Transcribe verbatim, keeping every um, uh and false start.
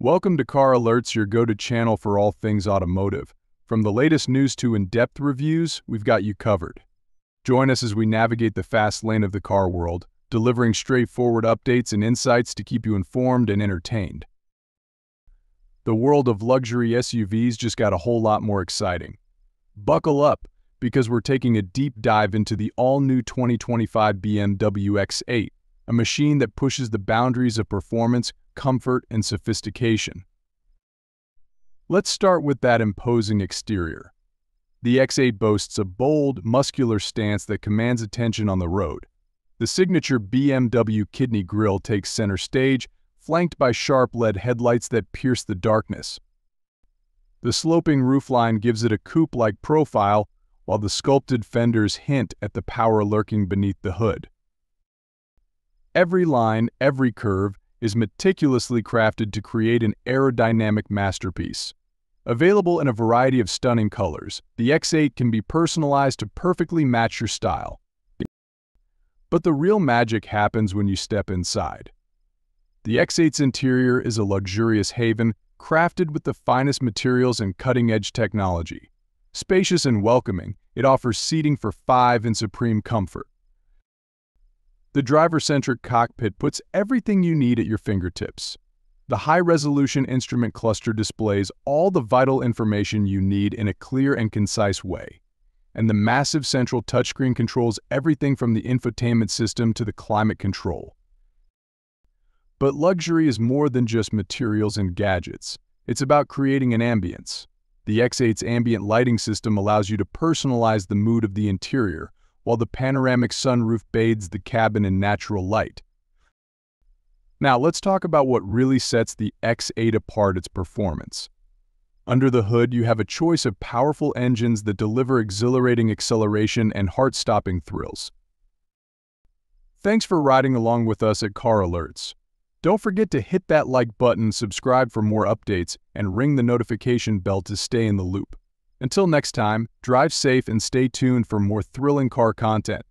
Welcome to Car Alerts, your go-to channel for all things automotive. From the latest news to in-depth reviews, we've got you covered. Join us as we navigate the fast lane of the car world, delivering straightforward updates and insights to keep you informed and entertained. The world of luxury S U Vs just got a whole lot more exciting. Buckle up, because we're taking a deep dive into the all-new twenty twenty-five B M W X eight, a machine that pushes the boundaries of performance, comfort, and sophistication. Let's start with that imposing exterior. The X eight boasts a bold, muscular stance that commands attention on the road. The signature B M W kidney grille takes center stage, flanked by sharp L E D headlights that pierce the darkness. The sloping roofline gives it a coupe-like profile, while the sculpted fenders hint at the power lurking beneath the hood. Every line, every curve, is meticulously crafted to create an aerodynamic masterpiece. Available in a variety of stunning colors, the X eight can be personalized to perfectly match your style. But the real magic happens when you step inside. The X eight's interior is a luxurious haven, crafted with the finest materials and cutting-edge technology. Spacious and welcoming, it offers seating for five in supreme comfort. The driver-centric cockpit puts everything you need at your fingertips. The high-resolution instrument cluster displays all the vital information you need in a clear and concise way. And the massive central touchscreen controls everything from the infotainment system to the climate control. But luxury is more than just materials and gadgets. It's about creating an ambience. The X eight's ambient lighting system allows you to personalize the mood of the interior, while the panoramic sunroof bathes the cabin in natural light. Now let's talk about what really sets the X eight apart: its performance. Under the hood, you have a choice of powerful engines that deliver exhilarating acceleration and heart-stopping thrills. Thanks for riding along with us at Car Alerts. Don't forget to hit that like button, subscribe for more updates, and ring the notification bell to stay in the loop. Until next time, drive safe and stay tuned for more thrilling car content.